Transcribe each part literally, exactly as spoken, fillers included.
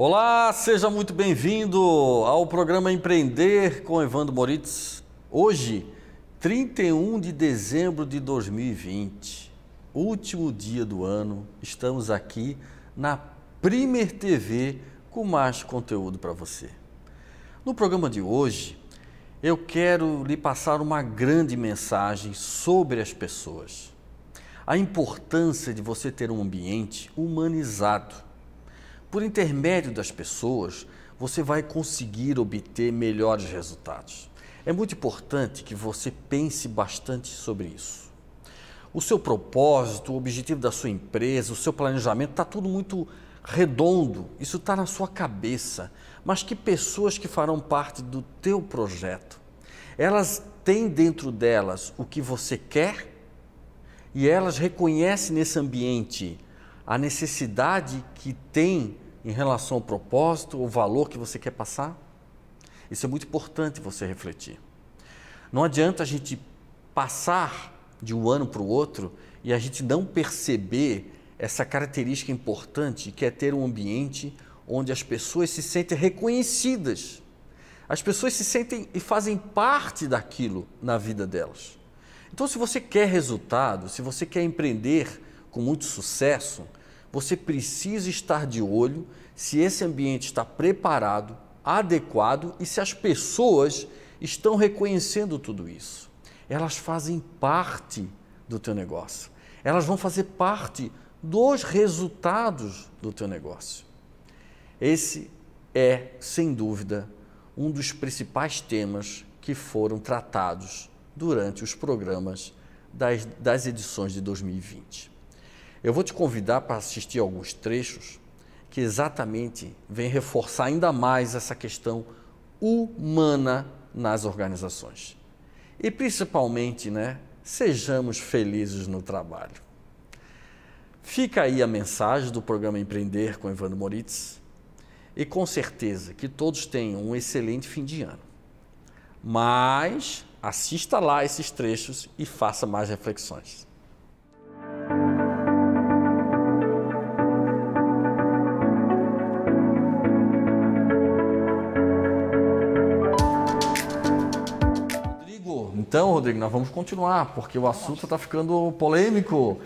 Olá, seja muito bem-vindo ao programa Empreender com Evandro Moritz. Hoje, trinta e um de dezembro de dois mil e vinte, último dia do ano, estamos aqui na PRIMER T V com mais conteúdo para você. No programa de hoje, eu quero lhe passar uma grande mensagem sobre as pessoas. A importância de você ter um ambiente humanizado. Por intermédio das pessoas, você vai conseguir obter melhores resultados. É muito importante que você pense bastante sobre isso. O seu propósito, o objetivo da sua empresa, o seu planejamento, está tudo muito redondo, isso está na sua cabeça. Mas que pessoas que farão parte do teu projeto, elas têm dentro delas o que você quer e elas reconhecem nesse ambiente a necessidade que tem em relação ao propósito, o valor que você quer passar? Isso é muito importante você refletir. Não adianta a gente passar de um ano para o outro e a gente não perceber essa característica importante que é ter um ambiente onde as pessoas se sentem reconhecidas. As pessoas se sentem e fazem parte daquilo na vida delas. Então, se você quer resultado, se você quer empreender com muito sucesso, você precisa estar de olho se esse ambiente está preparado, adequado e se as pessoas estão reconhecendo tudo isso. Elas fazem parte do teu negócio. Elas vão fazer parte dos resultados do teu negócio. Esse é, sem dúvida, um dos principais temas que foram tratados durante os programas das, das edições de dois mil e vinte. Eu vou te convidar para assistir alguns trechos que exatamente vêm reforçar ainda mais essa questão humana nas organizações. E principalmente, né, sejamos felizes no trabalho. Fica aí a mensagem do programa Empreender com Evandro Moritz e com certeza que todos tenham um excelente fim de ano. Mas assista lá esses trechos e faça mais reflexões. Então, Rodrigo, nós vamos continuar, porque o assunto está ficando polêmico.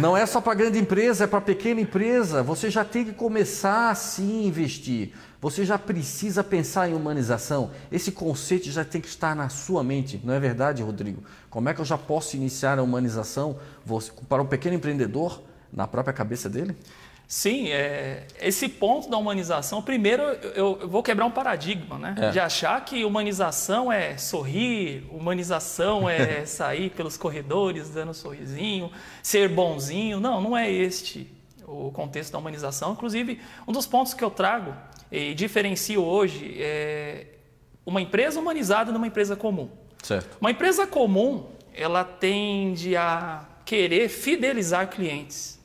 Não é só para grande empresa, é para pequena empresa. Você já tem que começar, sim, a investir. Você já precisa pensar em humanização. Esse conceito já tem que estar na sua mente. Não é verdade, Rodrigo? Como é que eu já posso iniciar a humanização para um pequeno empreendedor na própria cabeça dele? Sim, é, esse ponto da humanização, primeiro eu, eu vou quebrar um paradigma, né? É. De achar que humanização é sorrir, humanização é sair pelos corredores dando um sorrisinho, ser bonzinho. Não, não é este o contexto da humanização. Inclusive, um dos pontos que eu trago e diferencio hoje é uma empresa humanizada de uma empresa comum. Certo. Uma empresa comum, ela tende a querer fidelizar clientes.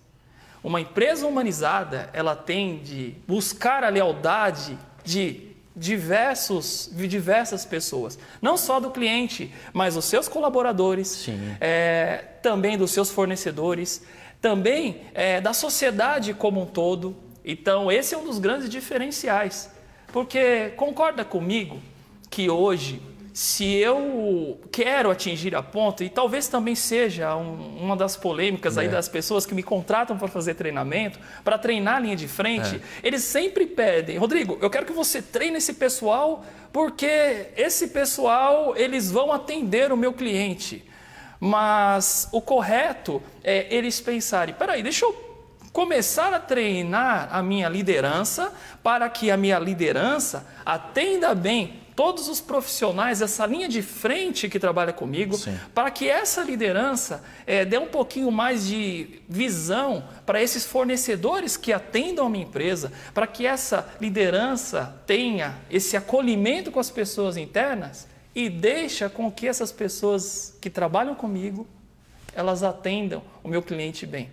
Uma empresa humanizada, ela tende a buscar a lealdade de diversos, de diversas pessoas. Não só do cliente, mas dos seus colaboradores, é, também dos seus fornecedores, também é, da sociedade como um todo. Então, esse é um dos grandes diferenciais. Porque concorda comigo que hoje, se eu quero atingir a ponta, e talvez também seja um, uma das polêmicas é. aí das pessoas que me contratam para fazer treinamento, para treinar a linha de frente, é. eles sempre pedem, Rodrigo, eu quero que você treine esse pessoal, porque esse pessoal, eles vão atender o meu cliente. Mas o correto é eles pensarem, peraí, deixa eu começar a treinar a minha liderança, para que a minha liderança atenda bem todos os profissionais, essa linha de frente que trabalha comigo, sim, para que essa liderança é, dê um pouquinho mais de visão para esses fornecedores que atendam a minha empresa, para que essa liderança tenha esse acolhimento com as pessoas internas e deixa com que essas pessoas que trabalham comigo, elas atendam o meu cliente bem.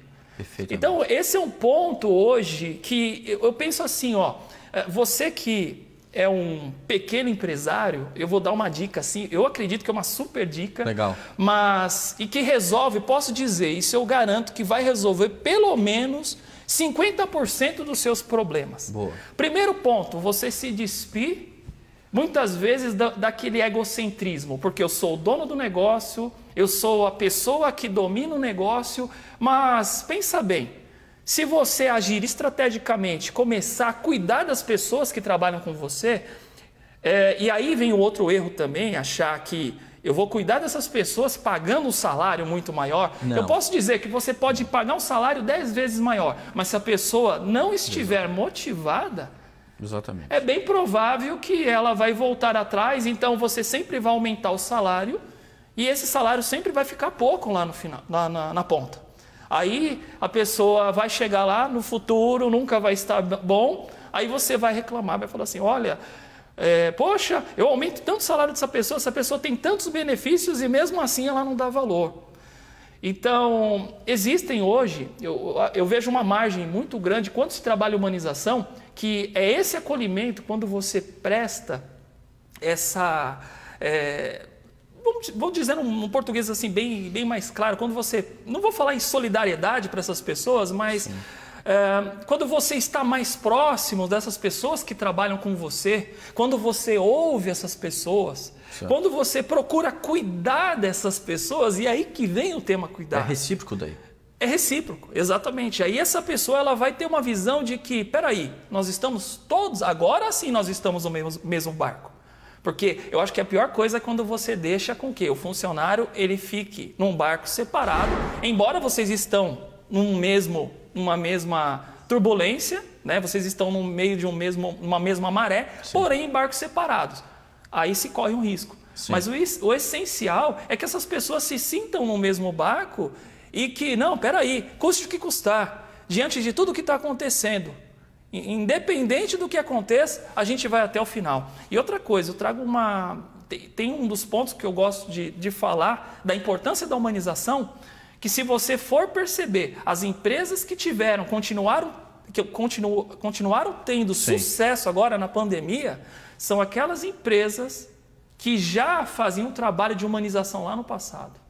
Então, esse é um ponto hoje que eu penso assim, ó, você que é um pequeno empresário, eu vou dar uma dica assim, eu acredito que é uma super dica. Legal. Mas, e que resolve, posso dizer, isso eu garanto que vai resolver pelo menos cinquenta por cento dos seus problemas. Boa. Primeiro ponto, você se despir muitas vezes da, daquele egocentrismo, porque eu sou o dono do negócio, eu sou a pessoa que domina o negócio, mas pensa bem, se você agir estrategicamente, começar a cuidar das pessoas que trabalham com você, é, e aí vem o outro erro também, achar que eu vou cuidar dessas pessoas pagando um salário muito maior. Não. Eu posso dizer que você pode pagar um salário dez vezes maior, mas se a pessoa não estiver Exato. motivada, Exatamente. é bem provável que ela vai voltar atrás, então você sempre vai aumentar o salário e esse salário sempre vai ficar pouco lá no final, lá na, na ponta. Aí a pessoa vai chegar lá no futuro, nunca vai estar bom, aí você vai reclamar, vai falar assim, olha, é, poxa, eu aumento tanto o salário dessa pessoa, essa pessoa tem tantos benefícios e mesmo assim ela não dá valor. Então, existem hoje, eu, eu vejo uma margem muito grande quando se trabalha humanização, que é esse acolhimento quando você presta essa, é, vamos, vamos dizer um, um português assim bem, bem mais claro, quando você, não vou falar em solidariedade para essas pessoas, mas é, quando você está mais próximo dessas pessoas que trabalham com você, quando você ouve essas pessoas, certo. quando você procura cuidar dessas pessoas, e aí que vem o tema cuidar. É recíproco daí. É recíproco, exatamente. Aí essa pessoa ela vai ter uma visão de que, peraí, nós estamos todos, agora sim nós estamos no mesmo, mesmo barco. Porque eu acho que a pior coisa é quando você deixa com que o funcionário ele fique num barco separado, embora vocês estão num mesmo, numa mesma turbulência, né? Vocês estão no meio de um mesmo, uma mesma maré, sim. porém em barcos separados. Aí se corre um risco. Sim. Mas o, o essencial é que essas pessoas se sintam no mesmo barco. E que, não, peraí, custe o que custar, diante de tudo que está acontecendo, independente do que aconteça, a gente vai até o final. E outra coisa, eu trago uma... Tem um dos pontos que eu gosto de, de falar, da importância da humanização, que se você for perceber, as empresas que tiveram, continuaram, que continuo, continuaram tendo Sim. sucesso agora na pandemia, são aquelas empresas que já faziam um trabalho de humanização lá no passado.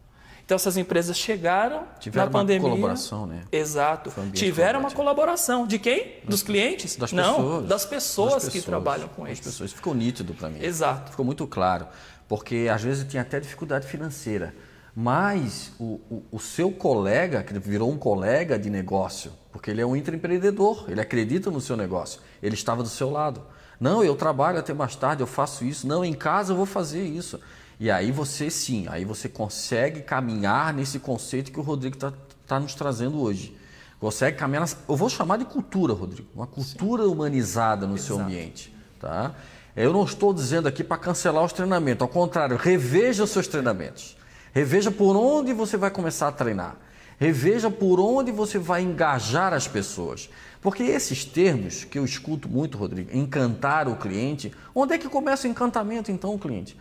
Então, essas empresas chegaram tiveram na pandemia... Tiveram uma colaboração, né? Exato. Tiveram uma colaboração. De quem? Dos clientes? Das Não, pessoas. das pessoas, das pessoas que trabalham com eles. Das pessoas. Ficou nítido para mim. Exato. Ficou muito claro. Porque, às vezes, eu tinha até dificuldade financeira. Mas o, o, o seu colega, que virou um colega de negócio, porque ele é um intraempreendedor, ele acredita no seu negócio, ele estava do seu lado. Não, eu trabalho até mais tarde, eu faço isso. Não, em casa eu vou fazer isso. E aí você sim, aí você consegue caminhar nesse conceito que o Rodrigo está tá nos trazendo hoje. Consegue caminhar, nas, eu vou chamar de cultura, Rodrigo, uma cultura sim. humanizada no Exato. seu ambiente. Tá? Eu não estou dizendo aqui para cancelar os treinamentos, ao contrário, reveja os seus treinamentos. Reveja por onde você vai começar a treinar. Reveja por onde você vai engajar as pessoas. Porque esses termos que eu escuto muito, Rodrigo, encantar o cliente, onde é que começa o encantamento então, cliente?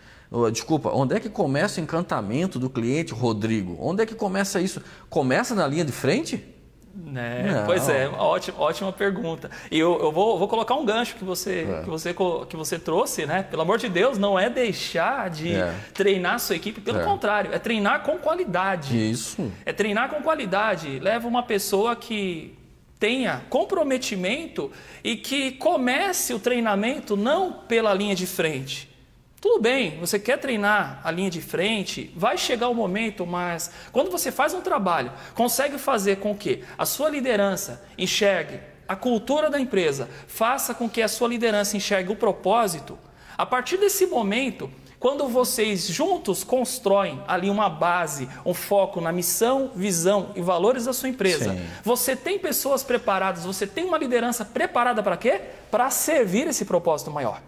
Desculpa, onde é que começa o encantamento do cliente, Rodrigo? Onde é que começa isso? Começa na linha de frente? Né? Pois é, ótima, ótima pergunta. E eu, eu vou, vou colocar um gancho que você, é. que, você, que você trouxe, né? Pelo amor de Deus, não é deixar de é. treinar a sua equipe, pelo é. contrário, é treinar com qualidade. Isso. É treinar com qualidade. Leva uma pessoa que tenha comprometimento e que comece o treinamento não pela linha de frente. Tudo bem, você quer treinar a linha de frente, vai chegar o momento, mas quando você faz um trabalho, consegue fazer com que a sua liderança enxergue a cultura da empresa, faça com que a sua liderança enxergue o propósito, a partir desse momento, quando vocês juntos constroem ali uma base, um foco na missão, visão e valores da sua empresa, Sim. você tem pessoas preparadas, você tem uma liderança preparada para quê? Para servir esse propósito maior.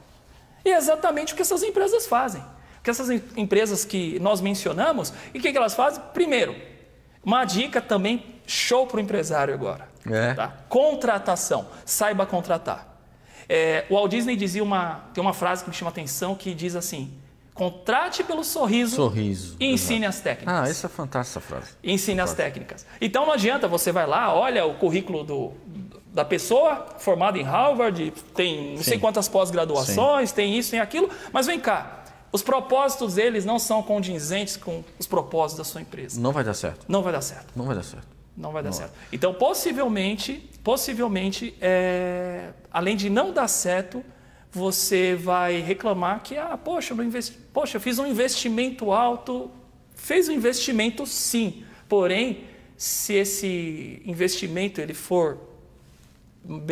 E é exatamente o que essas empresas fazem. Porque essas empresas que nós mencionamos, e o que elas fazem? Primeiro, uma dica também show para o empresário agora. É. Tá? Contratação, saiba contratar. É, o Walt Disney dizia uma, tem uma frase que me chama a atenção que diz assim, contrate pelo sorriso, sorriso e ensine exatamente. as técnicas. Ah, essa é fantástica essa frase. E ensine fantástica. as técnicas. Então não adianta, você vai lá, olha o currículo do... da pessoa formada em Harvard, tem não Sim. sei quantas pós-graduações, tem isso, tem aquilo, mas vem cá, os propósitos deles não são condizentes com os propósitos da sua empresa. Não vai dar certo. Não vai dar certo. Não vai dar certo. Não vai dar não. certo. Então, possivelmente, possivelmente é, além de não dar certo, você vai reclamar que, ah, poxa, eu não investi... poxa, eu fiz um investimento alto. Fez um investimento, sim. Porém, se esse investimento ele for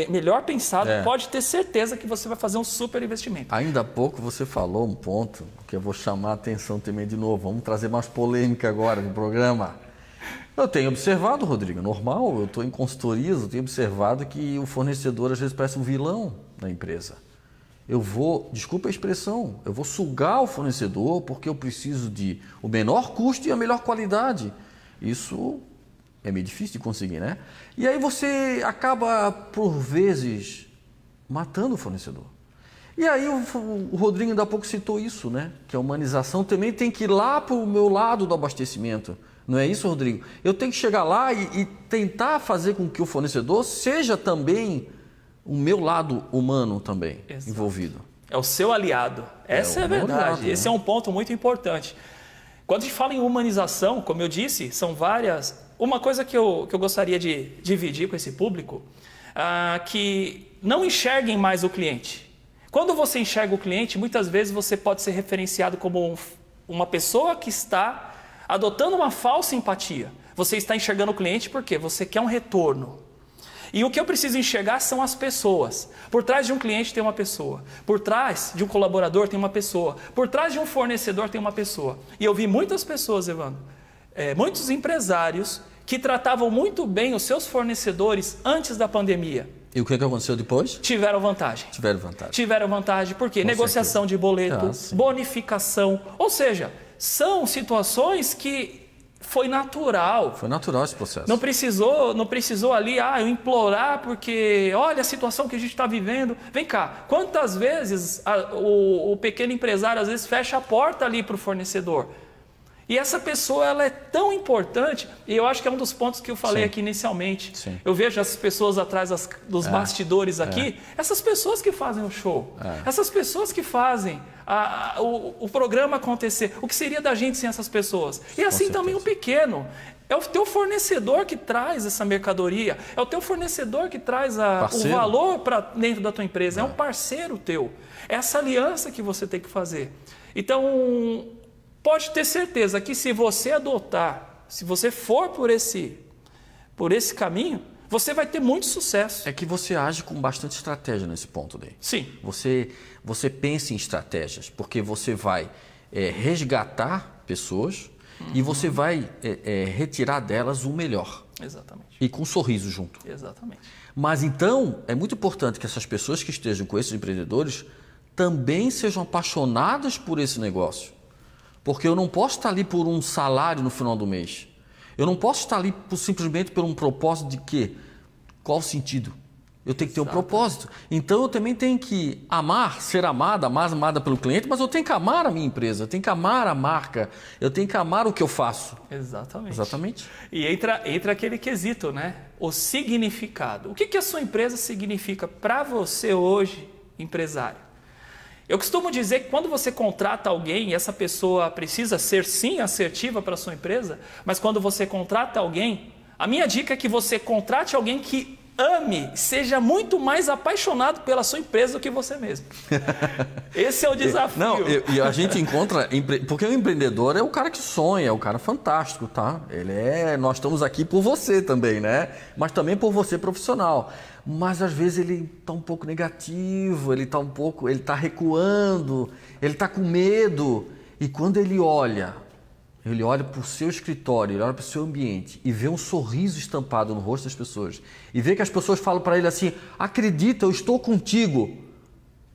melhor pensado, é. pode ter certeza que você vai fazer um super investimento. Ainda há pouco você falou um ponto que eu vou chamar a atenção também de novo. Vamos trazer mais polêmica agora no programa. Eu tenho observado, Rodrigo, normal, eu estou em consultorias, eu tenho observado que o fornecedor às vezes parece um vilão na empresa. Eu vou, desculpa a expressão, eu vou sugar o fornecedor porque eu preciso de o menor custo e a melhor qualidade. Isso é meio difícil de conseguir, né? E aí você acaba, por vezes, matando o fornecedor. E aí o, o Rodrigo ainda há pouco citou isso, né? Que a humanização também tem que ir lá para o meu lado do abastecimento. Não é isso, Rodrigo? Eu tenho que chegar lá e, e tentar fazer com que o fornecedor seja também o meu lado humano também. Exato. Envolvido. É o seu aliado. Essa é, é a verdade. Aliado, né? Esse é um ponto muito importante. Quando a gente fala em humanização, como eu disse, são várias... Uma coisa que eu, que eu gostaria de dividir com esse público, ah, que não enxerguem mais o cliente. Quando você enxerga o cliente, muitas vezes você pode ser referenciado como um, uma pessoa que está... adotando uma falsa empatia. Você está enxergando o cliente porque você quer um retorno. E o que eu preciso enxergar são as pessoas. Por trás de um cliente tem uma pessoa. Por trás de um colaborador tem uma pessoa. Por trás de um fornecedor tem uma pessoa. E eu vi muitas pessoas, Evandro, é, muitos empresários que tratavam muito bem os seus fornecedores antes da pandemia. E o que aconteceu depois? Tiveram vantagem. Tiveram vantagem. Tiveram vantagem porque negociação de boleto, ah, bonificação, ou seja... São situações que foi natural. Foi natural esse processo. Não precisou, não precisou ali, ah, eu implorar porque olha a situação que a gente está vivendo. Vem cá, quantas vezes a, o, o pequeno empresário às vezes fecha a porta ali para o fornecedor? E essa pessoa ela é tão importante, e eu acho que é um dos pontos que eu falei Sim. aqui inicialmente. Sim. Eu vejo essas pessoas atrás das, dos é. bastidores aqui, é. essas pessoas que fazem o show, é. essas pessoas que fazem... A, a, o, o programa acontecer, o que seria da gente sem essas pessoas? E assim Com também certeza. o pequeno, é o teu fornecedor que traz essa mercadoria, é o teu fornecedor que traz a, o valor para dentro da tua empresa, é. é um parceiro teu, é essa aliança que você tem que fazer. Então, pode ter certeza que se você adotar, se você for por esse, por esse caminho, você vai ter muito sucesso. É que você age com bastante estratégia nesse ponto daí. Sim. Você, você pensa em estratégias, porque você vai é, resgatar pessoas uhum. e você vai é, é, retirar delas o melhor. Exatamente. E com um sorriso junto. Exatamente. Mas então, é muito importante que essas pessoas que estejam com esses empreendedores também sejam apaixonadas por esse negócio. Porque eu não posso estar ali por um salário no final do mês. Eu não posso estar ali por, simplesmente por um propósito de quê? Qual sentido? Eu tenho que ter um propósito. Então, eu também tenho que amar, ser amada, mais amada pelo cliente, mas eu tenho que amar a minha empresa, eu tenho que amar a marca, eu tenho que amar o que eu faço. Exatamente. Exatamente. E entra, entra aquele quesito, né? O significado. O que, que a sua empresa significa para você hoje, empresário? Eu costumo dizer que quando você contrata alguém, essa pessoa precisa ser sim assertiva para a sua empresa, mas quando você contrata alguém, a minha dica é que você contrate alguém que ame, seja muito mais apaixonado pela sua empresa do que você mesmo. Esse é o desafio. Não, e a gente encontra, porque o empreendedor é o cara que sonha, é o cara fantástico, tá? Ele é, nós estamos aqui por você também, né? Mas também por você profissional. Mas às vezes ele está um pouco negativo, ele está um pouco, ele está recuando, ele está com medo. E quando ele olha, ele olha para o seu escritório, ele olha para o seu ambiente e vê um sorriso estampado no rosto das pessoas e vê que as pessoas falam para ele assim: acredita, eu estou contigo.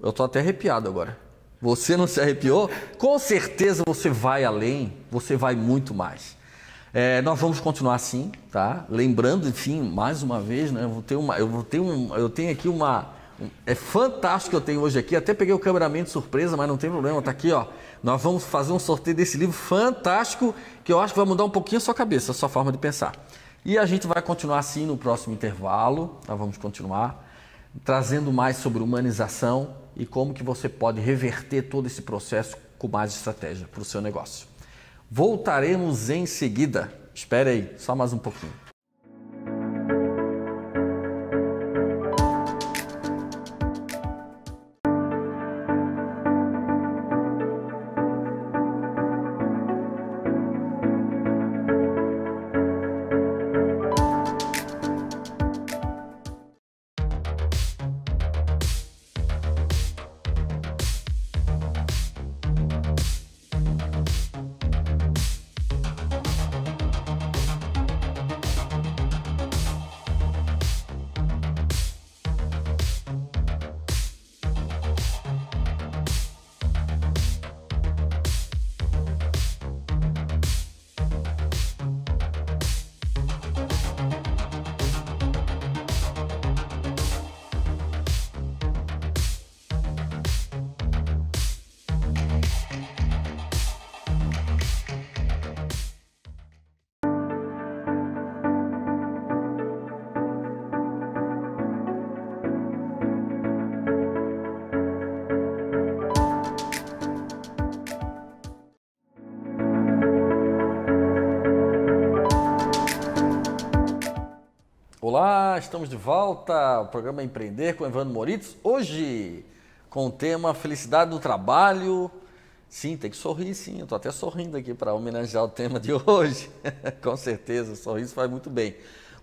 Eu estou até arrepiado agora. Você não se arrepiou? Com certeza você vai além, você vai muito mais. É, nós vamos continuar assim, tá? Lembrando, enfim, mais uma vez, né? Eu vou ter uma, eu vou ter um, eu tenho aqui uma, um, é fantástico que eu tenho hoje aqui. Até peguei o cameraman de surpresa, mas não tem problema, tá aqui, ó. Nós vamos fazer um sorteio desse livro fantástico que eu acho que vai mudar um pouquinho a sua cabeça, a sua forma de pensar. E a gente vai continuar assim no próximo intervalo. Nós vamos continuar trazendo mais sobre humanização e como que você pode reverter todo esse processo com mais estratégia para o seu negócio. Voltaremos em seguida. Espera aí, só mais um pouquinho. Olá, estamos de volta ao programa Empreender com Evandro Moritz. Hoje, com o tema Felicidade no Trabalho. Sim, tem que sorrir, sim. Eu estou até sorrindo aqui para homenagear o tema de hoje. Com certeza, o sorriso faz muito bem.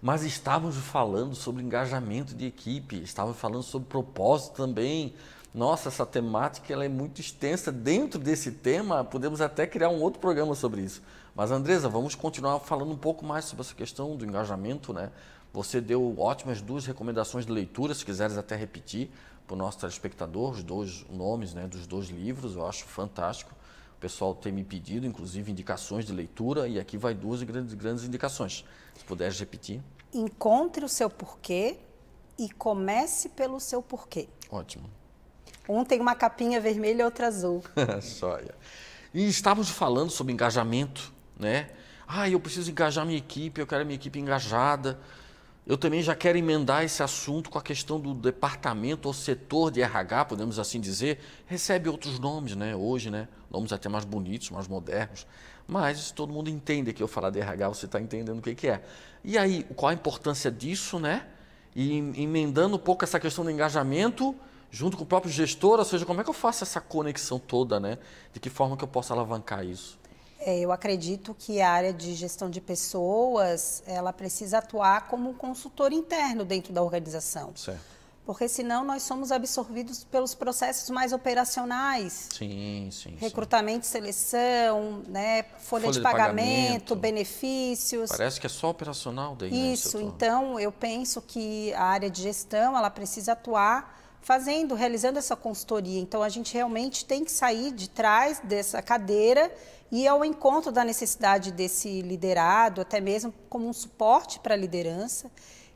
Mas estávamos falando sobre engajamento de equipe, estávamos falando sobre propósito também. Nossa, essa temática ela é muito extensa. Dentro desse tema, podemos até criar um outro programa sobre isso. Mas, Andressa, vamos continuar falando um pouco mais sobre essa questão do engajamento, né? Você deu ótimas duas recomendações de leitura, se quiseres até repetir para o nosso telespectador, os dois nomes, né, dos dois livros, eu acho fantástico. O pessoal tem me pedido, inclusive, indicações de leitura e aqui vai duas grandes, grandes indicações. Se puderes repetir. Encontre o seu porquê e comece pelo seu porquê. Ótimo. Um tem uma capinha vermelha e outra azul. Sóia. E estávamos falando sobre engajamento, né? Ah, eu preciso engajar minha equipe, eu quero a minha equipe engajada. Eu também já quero emendar esse assunto com a questão do departamento ou setor de R H, podemos assim dizer. Recebe outros nomes, né? Hoje, né? Nomes até mais bonitos, mais modernos. Mas todo mundo entende que eu falar de R H, você está entendendo o que, que é. E aí, qual a importância disso, né? E emendando um pouco essa questão do engajamento junto com o próprio gestor, ou seja, como é que eu faço essa conexão toda, né? De que forma que eu posso alavancar isso? Eu acredito que a área de gestão de pessoas, ela precisa atuar como um consultor interno dentro da organização. Certo. Porque senão nós somos absorvidos pelos processos mais operacionais. Sim, sim. Recrutamento, sim. Seleção, né? folha, folha de, de pagamento, pagamento, benefícios. Parece que é só operacional daí. Isso, né, então eu penso que a área de gestão, ela precisa atuar fazendo, realizando essa consultoria. Então a gente realmente tem que sair de trás dessa cadeira e ao encontro da necessidade desse liderado, até mesmo como um suporte para a liderança.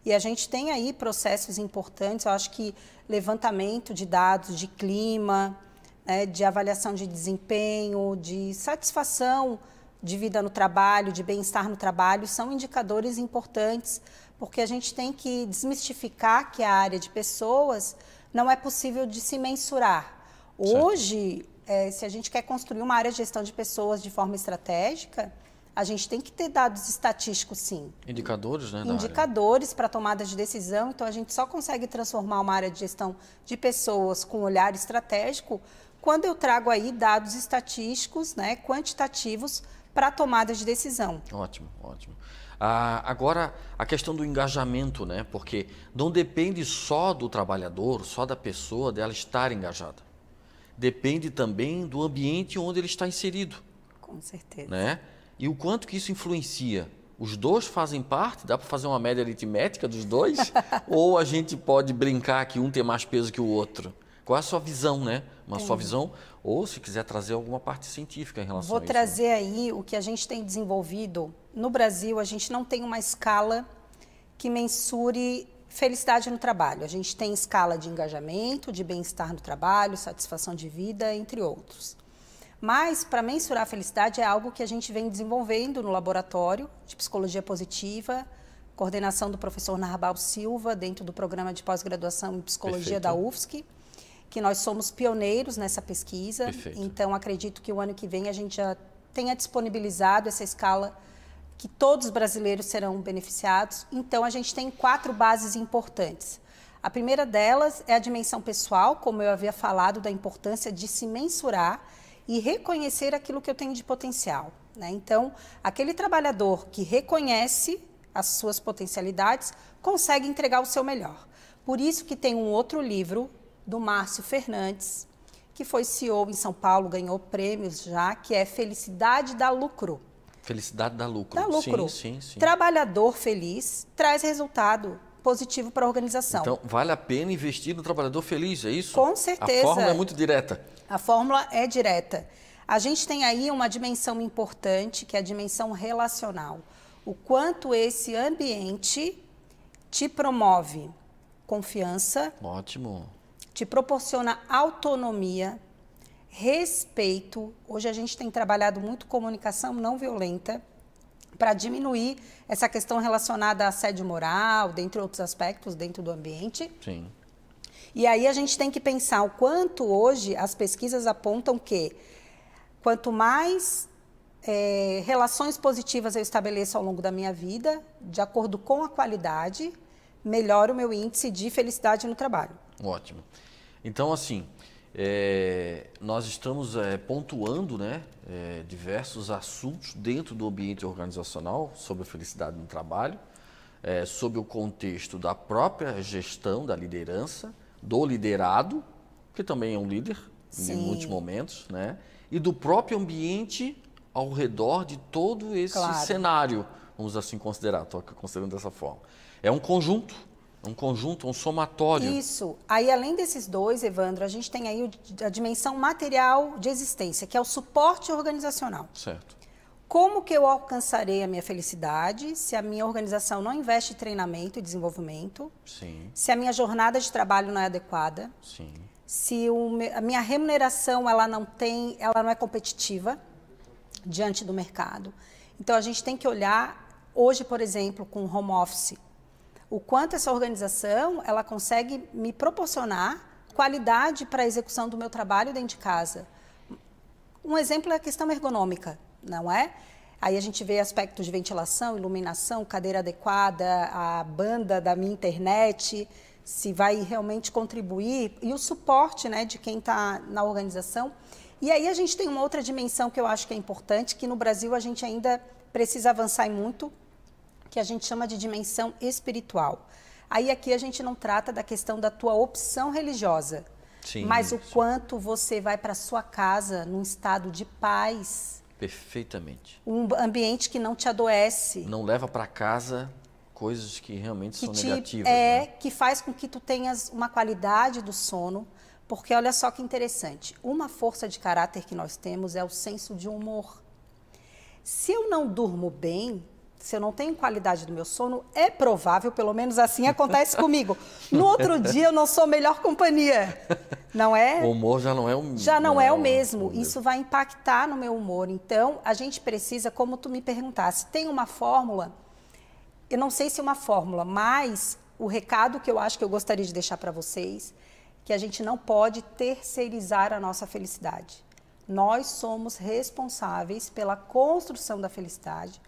E a gente tem aí processos importantes, eu acho que levantamento de dados, de clima, né, de avaliação de desempenho, de satisfação de vida no trabalho, de bem-estar no trabalho, são indicadores importantes, porque a gente tem que desmistificar que a área de pessoas não é possível de se mensurar. Hoje, É, se a gente quer construir uma área de gestão de pessoas de forma estratégica, a gente tem que ter dados estatísticos, sim. Indicadores, né? Indicadores para tomada de decisão. Então, a gente só consegue transformar uma área de gestão de pessoas com olhar estratégico quando eu trago aí dados estatísticos, né, quantitativos, para tomada de decisão. Ótimo, ótimo. Ah, agora, a questão do engajamento, né? Porque não depende só do trabalhador, só da pessoa, dela estar engajada. Depende também do ambiente onde ele está inserido. Com certeza. Né? E o quanto que isso influencia? Os dois fazem parte? Dá para fazer uma média aritmética dos dois? Ou a gente pode brincar que um tem mais peso que o outro? Qual é a sua visão, né? Uma Sim. sua visão, ou se quiser trazer alguma parte científica em relação Vou a isso. Vou trazer, né, aí o que a gente tem desenvolvido. No Brasil, a gente não tem uma escala que mensure felicidade no trabalho. A gente tem escala de engajamento, de bem-estar no trabalho, satisfação de vida, entre outros. Mas, para mensurar a felicidade, é algo que a gente vem desenvolvendo no laboratório de psicologia positiva, coordenação do professor Narbal Silva, dentro do programa de pós-graduação em psicologia Perfeito. Da U F S C, que nós somos pioneiros nessa pesquisa. Perfeito. Então, acredito que o ano que vem a gente já tenha disponibilizado essa escala que todos os brasileiros serão beneficiados. Então, a gente tem quatro bases importantes. A primeira delas é a dimensão pessoal, como eu havia falado, da importância de se mensurar e reconhecer aquilo que eu tenho de potencial, né? Então, aquele trabalhador que reconhece as suas potencialidades consegue entregar o seu melhor. Por isso que tem um outro livro do Márcio Fernandes, que foi C E O em São Paulo, ganhou prêmios já, que é Felicidade dá Lucro. Felicidade dá lucro. Dá lucro. Sim, sim, sim. Trabalhador feliz traz resultado positivo para a organização. Então, vale a pena investir no trabalhador feliz, é isso? Com certeza. A fórmula é muito direta. A fórmula é direta. A gente tem aí uma dimensão importante, que é a dimensão relacional. O quanto esse ambiente te promove confiança. Ótimo. Te proporciona autonomia, respeito. Hoje a gente tem trabalhado muito comunicação não violenta para diminuir essa questão relacionada a assédio moral, dentre outros aspectos dentro do ambiente. Sim. E aí a gente tem que pensar o quanto hoje as pesquisas apontam que quanto mais é, relações positivas eu estabeleço ao longo da minha vida, de acordo com a qualidade, melhora o meu índice de felicidade no trabalho. Ótimo. Então, assim, é, nós estamos é, pontuando, né, é, diversos assuntos dentro do ambiente organizacional sobre a felicidade no trabalho, é, sobre o contexto da própria gestão, da liderança, do liderado, que também é um líder, sim, em muitos momentos, né, e do próprio ambiente ao redor de todo esse, claro, cenário, vamos assim considerar, estou considerando dessa forma. É um conjunto, um conjunto, um somatório. Isso. Aí, além desses dois, Evandro, a gente tem aí a dimensão material de existência, que é o suporte organizacional. Certo. Como que eu alcançarei a minha felicidade se a minha organização não investe em treinamento e desenvolvimento? Sim. Se a minha jornada de trabalho não é adequada? Sim. Se o, a minha remuneração ela não tem, ela não é competitiva diante do mercado? Então, a gente tem que olhar, hoje, por exemplo, com o home office, o quanto essa organização ela consegue me proporcionar qualidade para a execução do meu trabalho dentro de casa. Um exemplo é a questão ergonômica, não é? Aí a gente vê aspectos de ventilação, iluminação, cadeira adequada, a banda da minha internet, se vai realmente contribuir, e o suporte, né, de quem está na organização. E aí a gente tem uma outra dimensão que eu acho que é importante, que no Brasil a gente ainda precisa avançar muito, que a gente chama de dimensão espiritual. Aí aqui a gente não trata da questão da tua opção religiosa, sim, mas o sim. quanto você vai para sua casa num estado de paz. Perfeitamente. Um ambiente que não te adoece. Não leva para casa coisas que realmente que são te, negativas. É, né? Que faz com que tu tenhas uma qualidade do sono, porque olha só que interessante, uma força de caráter que nós temos é o senso de humor. Se eu não durmo bem, se eu não tenho qualidade do meu sono, é provável, pelo menos assim acontece comigo, no outro dia eu não sou a melhor companhia, não é? O humor já não é o... Já não, não é, é o mesmo, humor. Isso vai impactar no meu humor. Então, a gente precisa, como tu me perguntasse, tem uma fórmula, eu não sei se é uma fórmula, mas o recado que eu acho que eu gostaria de deixar para vocês, que a gente não pode terceirizar a nossa felicidade. Nós somos responsáveis pela construção da felicidade,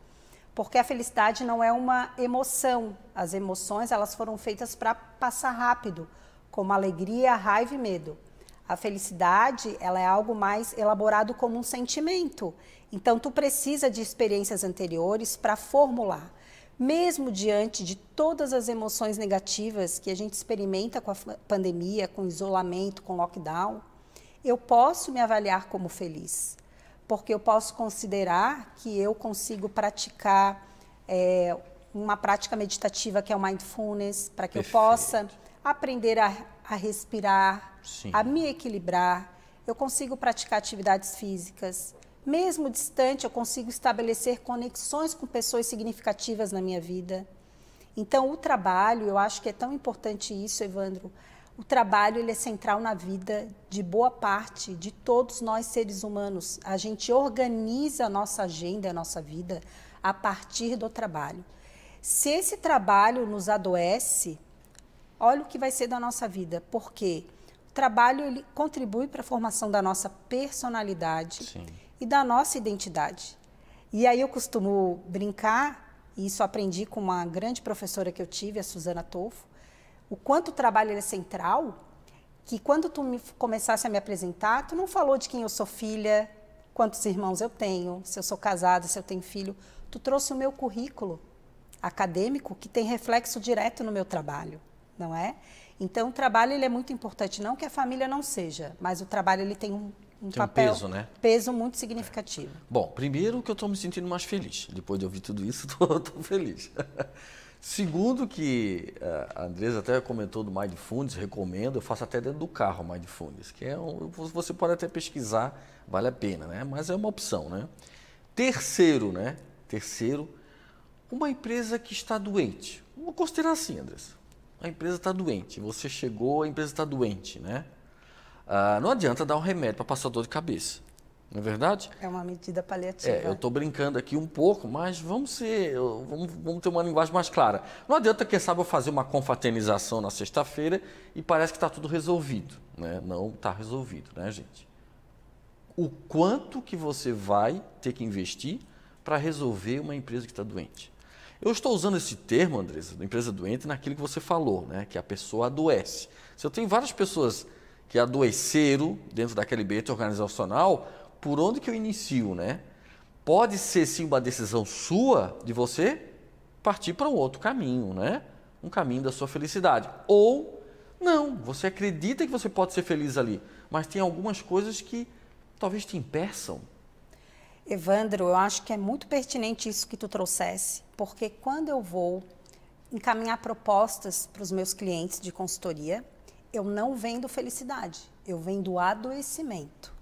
porque a felicidade não é uma emoção. As emoções, elas foram feitas para passar rápido, como alegria, raiva e medo. A felicidade, ela é algo mais elaborado como um sentimento. Então, tu precisa de experiências anteriores para formular. Mesmo diante de todas as emoções negativas que a gente experimenta com a pandemia, com isolamento, com lockdown, eu posso me avaliar como feliz. Porque eu posso considerar que eu consigo praticar é, uma prática meditativa que é o mindfulness, para que perfeito. Eu possa aprender a, a respirar, sim, a me equilibrar. Eu consigo praticar atividades físicas. Mesmo distante, eu consigo estabelecer conexões com pessoas significativas na minha vida. Então, o trabalho, eu acho que é tão importante isso, Evandro, o trabalho ele é central na vida de boa parte de todos nós seres humanos. A gente organiza a nossa agenda, a nossa vida a partir do trabalho. Se esse trabalho nos adoece, olha o que vai ser da nossa vida. Por quê? O trabalho ele contribui para a formação da nossa personalidade, sim, e da nossa identidade. E aí eu costumo brincar, e isso aprendi com uma grande professora que eu tive, a Suzana Tolfo, o quanto o trabalho é central, que quando tu me, começasse a me apresentar, tu não falou de quem eu sou filha, quantos irmãos eu tenho, se eu sou casada, se eu tenho filho. Tu trouxe o meu currículo acadêmico, que tem reflexo direto no meu trabalho, não é? Então, o trabalho ele é muito importante, não que a família não seja, mas o trabalho ele tem um, um tem papel, um peso, né? Peso muito significativo. É. Bom, primeiro que eu estou me sentindo mais feliz, depois de ouvir tudo isso, estou feliz. Segundo que a Andressa até comentou do MindFunds, recomendo, eu faço até dentro do carro o MindFunds, que é um, você pode até pesquisar, vale a pena, né? Mas é uma opção, né? Terceiro, né? Terceiro, uma empresa que está doente. Vou considerar assim, Andressa, a empresa está doente, você chegou, a empresa está doente, né? Ah, não adianta dar um remédio para passar dor de cabeça. Não é verdade? É uma medida paliativa. É, eu estou brincando aqui um pouco, mas vamos, ser, vamos, vamos ter uma linguagem mais clara. Não adianta, quem sabe, eu fazer uma confraternização na sexta-feira e parece que está tudo resolvido. Né? Não está resolvido, né, gente? O quanto que você vai ter que investir para resolver uma empresa que está doente? Eu estou usando esse termo, Andressa, da empresa doente, naquilo que você falou, né? Que a pessoa adoece. Se eu tenho várias pessoas que adoeceram dentro daquele ambiente organizacional, por onde que eu inicio, né? Pode ser sim uma decisão sua de você partir para um outro caminho, né? Um caminho da sua felicidade. Ou não, você acredita que você pode ser feliz ali, mas tem algumas coisas que talvez te impeçam. Evandro, eu acho que é muito pertinente isso que tu trouxesse, porque quando eu vou encaminhar propostas para os meus clientes de consultoria, eu não vendo felicidade, eu vendo adoecimento.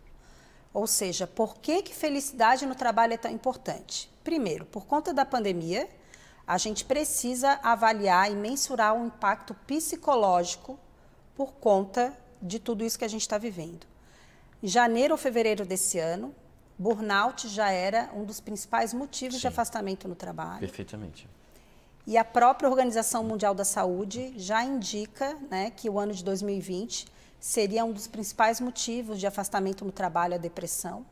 Ou seja, por que que felicidade no trabalho é tão importante? Primeiro, por conta da pandemia, a gente precisa avaliar e mensurar o impacto psicológico por conta de tudo isso que a gente está vivendo. Em janeiro ou fevereiro desse ano, burnout já era um dos principais motivos Sim. de afastamento no trabalho. Perfeitamente. E a própria Organização Mundial da Saúde já indica, né, que o ano de dois mil e vinte seria um dos principais motivos de afastamento no trabalho, a depressão.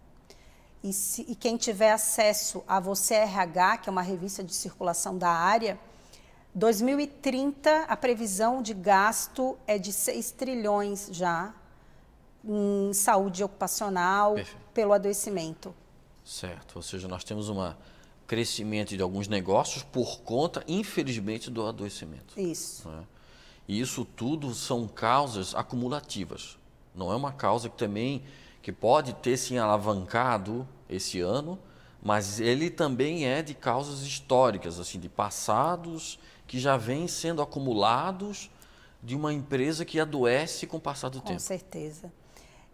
E, se, e quem tiver acesso a Você R H, que é uma revista de circulação da área, dois mil e trinta a previsão de gasto é de seis trilhões já em saúde ocupacional. Perfeito. Pelo adoecimento. Certo, ou seja, nós temos um crescimento de alguns negócios por conta, infelizmente, do adoecimento. Isso. Né? E isso tudo são causas acumulativas, não é uma causa que também... que pode ter sim alavancado esse ano, mas ele também é de causas históricas, assim, de passados que já vêm sendo acumulados de uma empresa que adoece com o passar do tempo. Com certeza.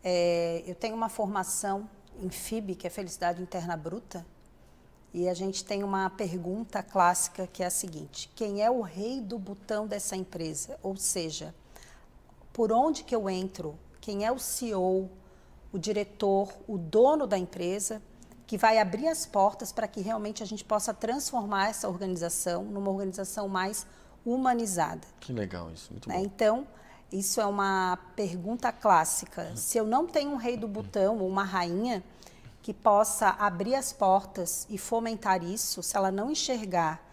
É, eu tenho uma formação em F I B, que é Felicidade Interna Bruta, e a gente tem uma pergunta clássica que é a seguinte: quem é o rei do botão dessa empresa? Ou seja, por onde que eu entro? Quem é o C E O? O diretor, o dono da empresa, que vai abrir as portas para que realmente a gente possa transformar essa organização numa organização mais humanizada. Que legal isso, muito bom. Né? Então, isso é uma pergunta clássica. Se eu não tenho um rei do botão ou uma rainha que possa abrir as portas e fomentar isso, se ela não enxergar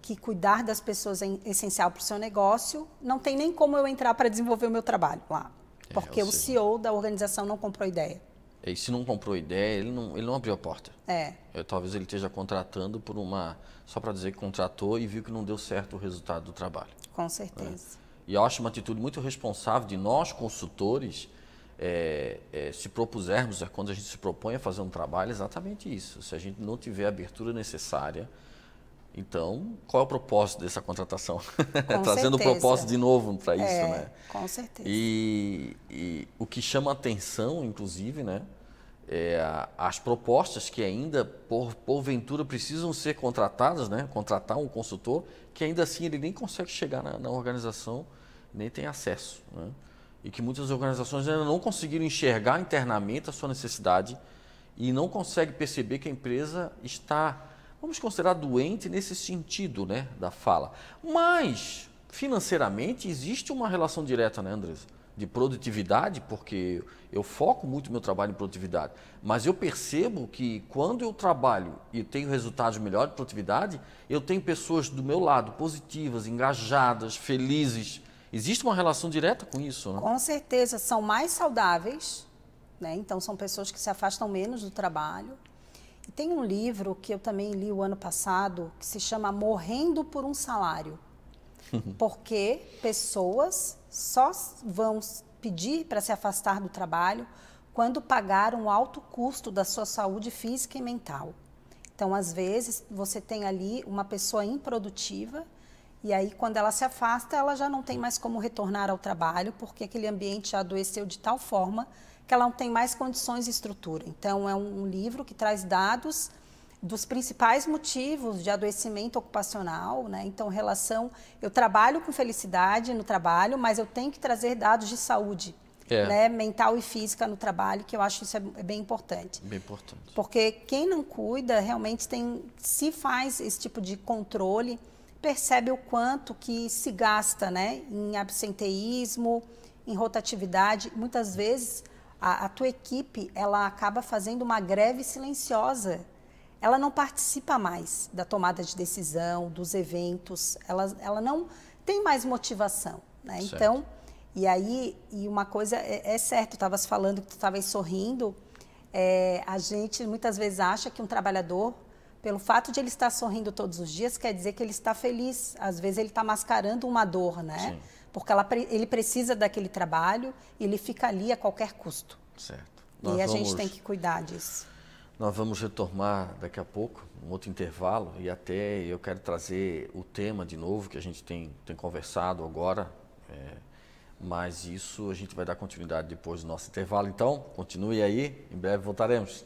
que cuidar das pessoas é essencial para o seu negócio, não tem nem como eu entrar para desenvolver o meu trabalho lá. Porque é, o seja, C E O da organização não comprou ideia. E se não comprou ideia, ele não, ele não abriu a porta. É. Eu, talvez ele esteja contratando por uma... Só para dizer que contratou e viu que não deu certo o resultado do trabalho. Com certeza. É. E eu acho uma atitude muito responsável de nós, consultores, é, é, se propusermos, é, quando a gente se propõe a fazer um trabalho, exatamente isso. Se a gente não tiver a abertura necessária, então, qual é o propósito dessa contratação? Trazendo o propósito de novo para isso, é, né? Com certeza. E, e o que chama atenção, inclusive, né, é a, as propostas que ainda, por, porventura, precisam ser contratadas, né? Contratar um consultor, que ainda assim ele nem consegue chegar na, na organização, nem tem acesso. Né? E que muitas organizações ainda não conseguiram enxergar internamente a sua necessidade e não conseguem perceber que a empresa está... Vamos considerar doente nesse sentido, né, da fala. Mas, financeiramente, existe uma relação direta, né, Andressa? De produtividade, porque eu foco muito meu trabalho em produtividade. Mas eu percebo que quando eu trabalho e tenho resultados melhores de produtividade, eu tenho pessoas do meu lado, positivas, engajadas, felizes. Existe uma relação direta com isso, né? Com certeza, são mais saudáveis, né? Então, são pessoas que se afastam menos do trabalho. Tem um livro que eu também li o ano passado, que se chama Morrendo por um Salário. Porque pessoas só vão pedir para se afastar do trabalho quando pagar um alto custo da sua saúde física e mental. Então, às vezes, você tem ali uma pessoa improdutiva e aí, quando ela se afasta, ela já não tem mais como retornar ao trabalho, porque aquele ambiente já adoeceu de tal forma que ela não tem mais condições e estrutura. Então, é um livro que traz dados dos principais motivos de adoecimento ocupacional, né? Então, relação... Eu trabalho com felicidade no trabalho, mas eu tenho que trazer dados de saúde, é. né? Mental e física no trabalho, que eu acho isso é bem importante. Bem importante. Porque quem não cuida, realmente tem... Se faz esse tipo de controle, percebe o quanto que se gasta, né? Em absenteísmo, em rotatividade, muitas vezes... A, a tua equipe, ela acaba fazendo uma greve silenciosa ela não participa mais da tomada de decisão, dos eventos, ela, ela não tem mais motivação, né? Então, e aí, e uma coisa é, é certo, estavas falando que tu estavas sorrindo, é, a gente muitas vezes acha que um trabalhador, pelo fato de ele estar sorrindo todos os dias, quer dizer que ele está feliz. Às vezes ele está mascarando uma dor, né? Sim. Porque ela, ele precisa daquele trabalho e ele fica ali a qualquer custo. Certo. E Nós a vamos... gente tem que cuidar disso. Nós vamos retomar daqui a pouco, um outro intervalo, e até eu quero trazer o tema de novo, que a gente tem, tem conversado agora, é, mas isso a gente vai dar continuidade depois do nosso intervalo. Então, continue aí, em breve voltaremos.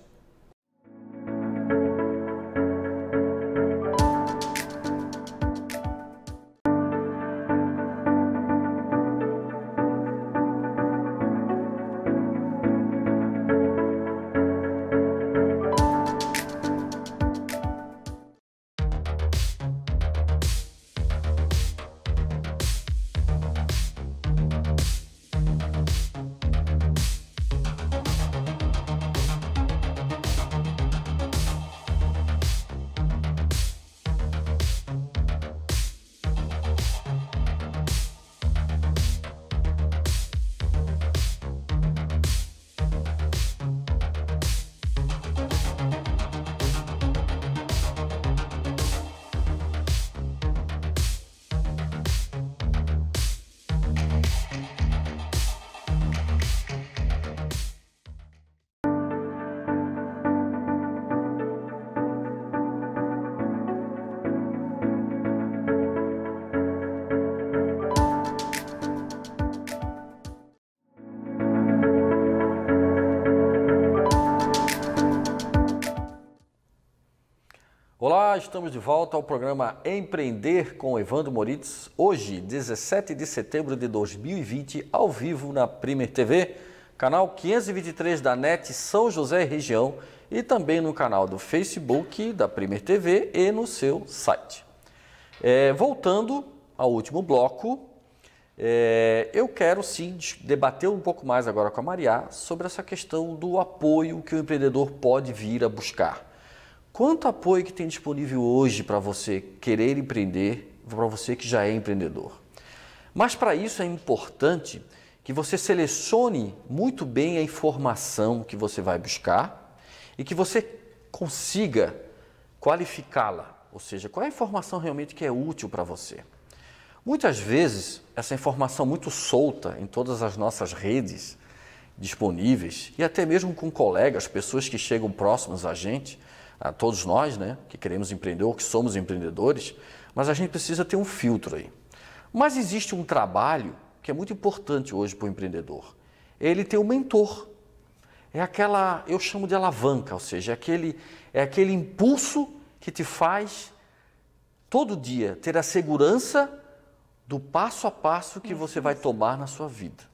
Olá, estamos de volta ao programa Empreender com Evandro Moritz, hoje, dezessete de setembro de dois mil e vinte, ao vivo na PRIMER T V, canal quinhentos e vinte e três da NET São José e Região e também no canal do Facebook da PRIMER T V e no seu site. É, voltando ao último bloco, é, eu quero sim debater um pouco mais agora com a Maria sobre essa questão do apoio que o empreendedor pode vir a buscar. Quanto apoio que tem disponível hoje para você querer empreender, para você que já é empreendedor? Mas para isso é importante que você selecione muito bem a informação que você vai buscar e que você consiga qualificá-la, ou seja, qual é a informação realmente que é útil para você. Muitas vezes, essa informação muito solta em todas as nossas redes disponíveis e até mesmo com colegas, pessoas que chegam próximas a gente, a todos nós, né, que queremos empreender ou que somos empreendedores, mas a gente precisa ter um filtro aí. Mas existe um trabalho que é muito importante hoje para o empreendedor. Ele tem um mentor. É aquela, eu chamo de alavanca, ou seja, é aquele, é aquele impulso que te faz todo dia ter a segurança do passo a passo que você vai tomar na sua vida.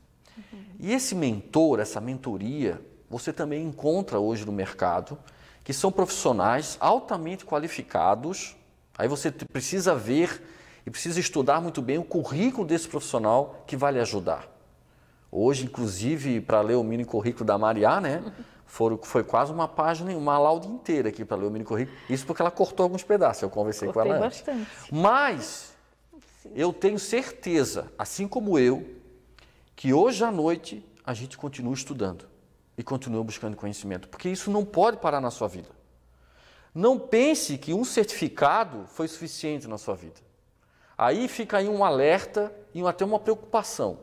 E esse mentor, essa mentoria, você também encontra hoje no mercado, que são profissionais altamente qualificados. Aí você precisa ver e precisa estudar muito bem o currículo desse profissional que vai lhe ajudar. Hoje, inclusive, para ler o mini currículo da Maria, né, foram, foi quase uma página, uma lauda inteira aqui para ler o mini currículo. Isso porque ela cortou alguns pedaços, eu conversei Cortei com ela antes. Bastante. Mas eu tenho certeza, assim como eu, que hoje à noite a gente continua estudando e continua buscando conhecimento, porque isso não pode parar na sua vida. Não pense que um certificado foi suficiente na sua vida. Aí fica aí um alerta e até uma preocupação.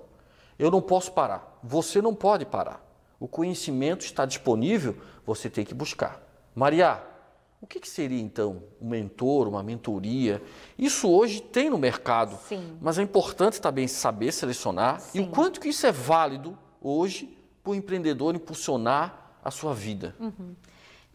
Eu não posso parar. Você não pode parar. O conhecimento está disponível, você tem que buscar. Maria, o que seria então um mentor, uma mentoria? Isso hoje tem no mercado, sim, mas é importante também saber selecionar, sim, e o quanto que isso é válido hoje para o empreendedor impulsionar a sua vida. Uhum.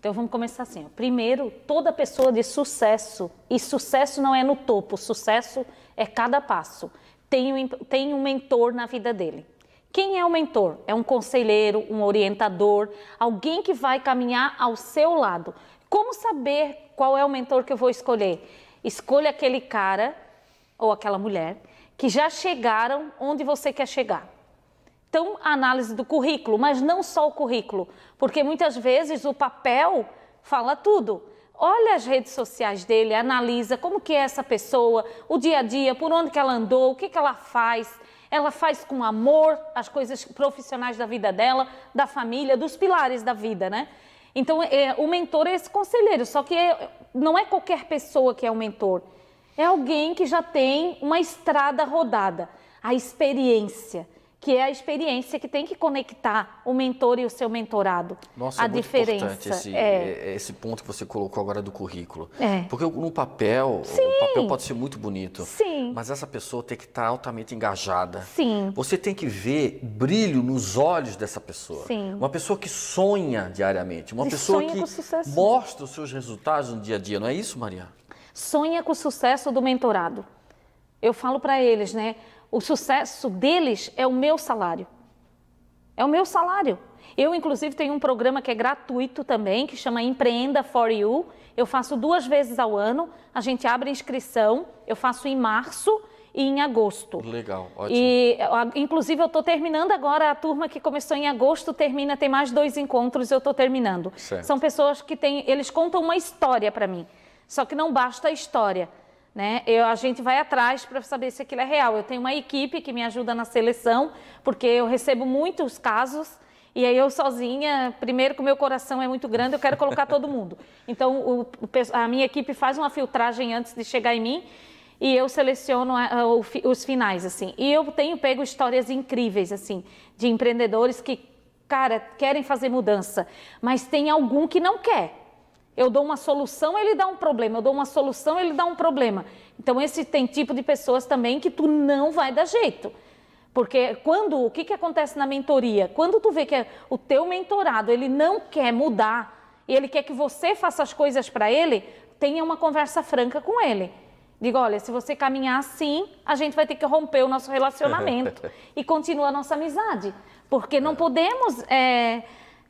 Então, vamos começar assim. Ó. Primeiro, toda pessoa de sucesso, e sucesso não é no topo, sucesso é cada passo, tem um, tem um mentor na vida dele. Quem é o mentor? É um conselheiro, um orientador, alguém que vai caminhar ao seu lado. Como saber qual é o mentor que eu vou escolher? Escolha aquele cara ou aquela mulher que já chegaram onde você quer chegar. Então, a análise do currículo, mas não só o currículo, porque muitas vezes o papel fala tudo. Olha as redes sociais dele, analisa como que é essa pessoa, o dia a dia, por onde que ela andou, o que que ela faz. Ela faz com amor as coisas profissionais da vida dela, da família, dos pilares da vida, né? Então, é, o mentor é esse conselheiro, só que é, não é qualquer pessoa que é o mentor. É alguém que já tem uma estrada rodada, a experiência, que é a experiência que tem que conectar o mentor e o seu mentorado. Nossa, a é muito diferença. Importante esse, é. esse ponto que você colocou agora do currículo. É. Porque no papel, Sim. o papel pode ser muito bonito, Sim. mas essa pessoa tem que estar altamente engajada. Sim. Você tem que ver brilho nos olhos dessa pessoa. Sim. Uma pessoa que sonha diariamente, uma e pessoa que mostra os seus resultados no dia a dia. Não é isso, Maria? Sonha com o sucesso do mentorado. Eu falo para eles, né? O sucesso deles é o meu salário. É o meu salário. Eu, inclusive, tenho um programa que é gratuito também, que chama Empreenda For You. Eu faço duas vezes ao ano. A gente abre inscrição. Eu faço em março e em agosto. Legal, ótimo. E, inclusive, eu estou terminando agora a turma que começou em agosto, termina, tem mais dois encontros, eu estou terminando. Certo. São pessoas que têm, eles contam uma história para mim. Só que não basta a história. Né? Eu, a gente vai atrás para saber se aquilo é real. Eu tenho uma equipe que me ajuda na seleção, porque eu recebo muitos casos e aí eu sozinha, primeiro que o meu coração é muito grande, eu quero colocar todo mundo. Então, o, a minha equipe faz uma filtragem antes de chegar em mim e eu seleciono a, a, os finais, assim. E eu tenho pego histórias incríveis, assim, de empreendedores que, cara, querem fazer mudança, mas tem algum que não quer. Eu dou uma solução, ele dá um problema. Eu dou uma solução, ele dá um problema. Então, esse tem tipo de pessoas também que tu não vai dar jeito. Porque quando, o que, que acontece na mentoria? Quando tu vê que é o teu mentorado, ele não quer mudar, e ele quer que você faça as coisas para ele, tenha uma conversa franca com ele. Digo, olha, se você caminhar assim, a gente vai ter que romper o nosso relacionamento e continuar a nossa amizade. Porque não podemos... É,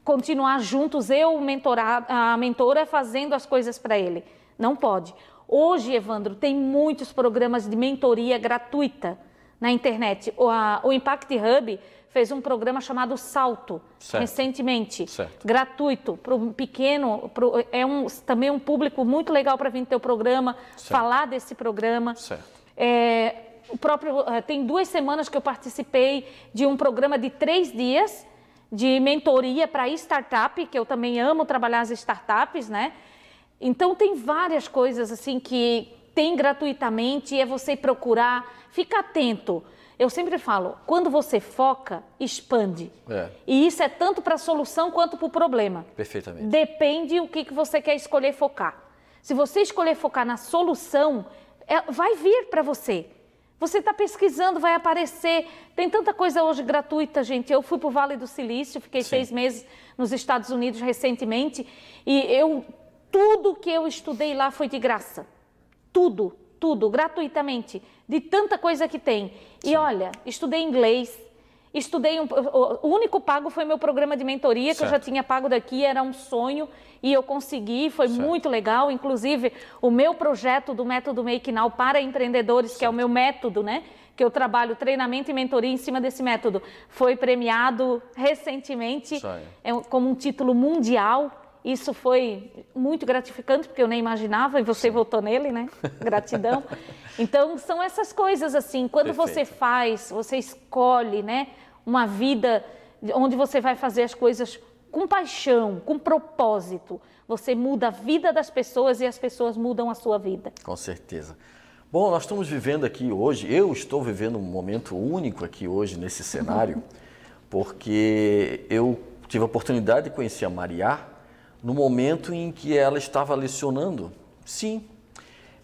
continuar juntos, eu, mentorar, a mentora, fazendo as coisas para ele. Não pode. Hoje, Evandro, tem muitos programas de mentoria gratuita na internet. O, a, o Impact Hub fez um programa chamado Salto, certo. recentemente, certo. gratuito, para o pequeno, pro, é um, também um público muito legal para vir no teu programa, certo. falar desse programa. Certo. É, o próprio, tem duas semanas que eu participei de um programa de três dias, de mentoria para startup, que eu também amo trabalhar as startups, né? Então, tem várias coisas assim que tem gratuitamente, é você procurar, fica atento. Eu sempre falo, quando você foca, expande. É. E isso é tanto para a solução quanto para o problema. Perfeitamente. Depende o que, que você quer escolher focar. Se você escolher focar na solução, é, vai vir para você. Você está pesquisando, vai aparecer. Tem tanta coisa hoje gratuita, gente. Eu fui para o Vale do Silício, fiquei Sim. seis meses nos Estados Unidos recentemente. E eu, tudo que eu estudei lá foi de graça. Tudo, tudo, gratuitamente. De tanta coisa que tem. Sim. E olha, estudei inglês. Estudei, um, o único pago foi meu programa de mentoria, certo. que eu já tinha pago daqui, era um sonho e eu consegui, foi certo. muito legal. Inclusive, o meu projeto do método Make Now para empreendedores, certo. que é o meu método, né? que eu trabalho treinamento e mentoria em cima desse método, foi premiado recentemente é, como um título mundial. Isso foi muito gratificante, porque eu nem imaginava, e você Sim. votou nele, né? Gratidão. Então, são essas coisas assim, quando Perfeito. você faz, você escolhe, né? Uma vida onde você vai fazer as coisas com paixão, com propósito. Você muda a vida das pessoas e as pessoas mudam a sua vida. Com certeza. Bom, nós estamos vivendo aqui hoje, eu estou vivendo um momento único aqui hoje nesse cenário, porque eu tive a oportunidade de conhecer a Maria, no momento em que ela estava lecionando. Sim,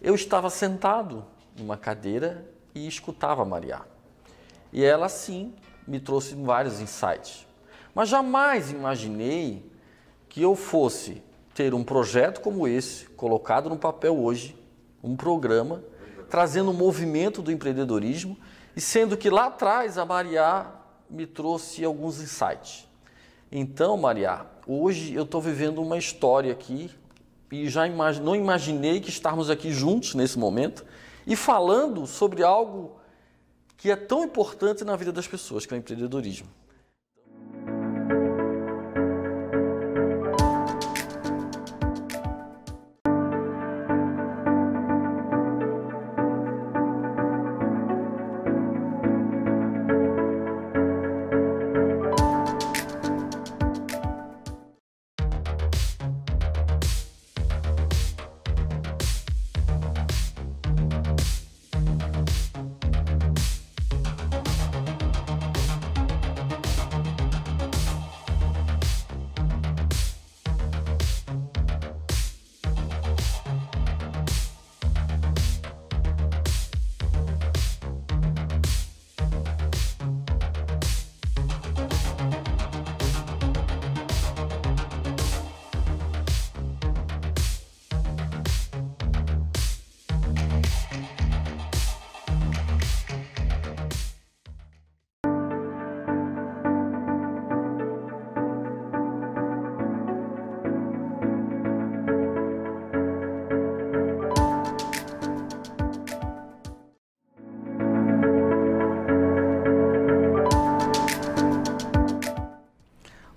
eu estava sentado numa cadeira e escutava a Maria. E ela, sim, me trouxe vários insights. Mas jamais imaginei que eu fosse ter um projeto como esse, colocado no papel hoje, um programa, trazendo o movimento do empreendedorismo, e sendo que lá atrás a Maria me trouxe alguns insights. Então, Maria, hoje eu estou vivendo uma história aqui e já imag- não imaginei que estarmos aqui juntos nesse momento e falando sobre algo que é tão importante na vida das pessoas, que é o empreendedorismo.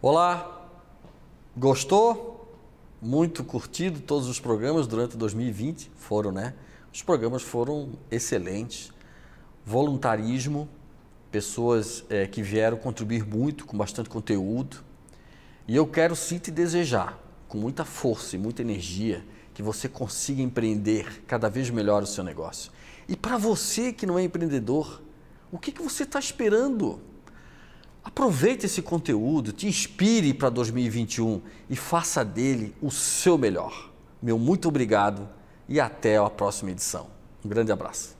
Olá, gostou? Muito curtido todos os programas durante dois mil e vinte, foram, né? Os programas foram excelentes, voluntarismo, pessoas é, que vieram contribuir muito, com bastante conteúdo. E eu quero sim te desejar, com muita força e muita energia, que você consiga empreender cada vez melhor o seu negócio. E para você que não é empreendedor, o que que você está esperando? Aproveite esse conteúdo, te inspire para dois mil e vinte e um e faça dele o seu melhor. Meu muito obrigado e até a próxima edição. Um grande abraço.